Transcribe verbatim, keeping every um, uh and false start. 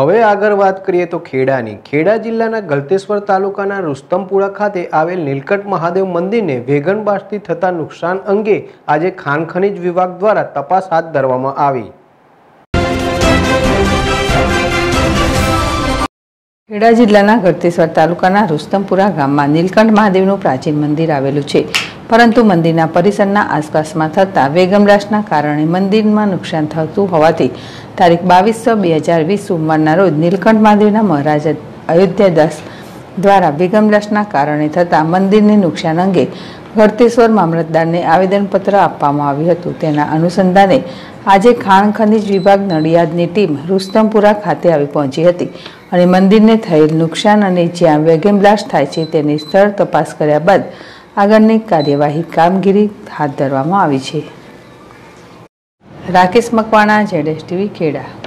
हवे आगर बात करिए तो खेड़ानी खेड़ा जिल्लाना गळतेश्वर तालुकाना रूस्तमपुरा खाते आवेल नीलकंठ महादेव मंदिर ने वेगन बास्ती थता नुकसान अंगे आजे खाण खनिज विभाग द्वारा तपास हाथ धरवामां आवी। खेड़ा जिल्लाना घरतेश्वर तालुकाना रूस्तमपुरा गाममां नीलकंठ महादेवनुं प्राचीन मंदिर आवेलुं छे, परंतु मंदिरना परिसरना आसपासमां थता वेगनब्लास्टना कारणे मंदिरमां नुकसान थतुं होवाथी तारीख बावीस छह બે હજાર વીસ सोमवारना रोज नीलकंठ महादेवना महाराज अयोध्यादास द्वारा वेगनब्लास्टना कारणे थता मंदिरने नुकसान अंगे घरतेश्वर मामलतदारने आवेदनपत्र आपवामां आव्युं हतुं। तेना अनुसंधाने आजे खाण खनिज विभाग नडियादनी टीम रूस्तमपुरा खाते आवी पहोंची हती अने मंदिरने थयेल नुकसान अने ज्यां वेगन ब्लास्ट थाय छे तेनी स्थळ तपास कर्या बाद आगळनी कार्यवाही कामगीरी हाथ धरवामां आवी छे। Rakesh Makwana, Z S TV, Kheda.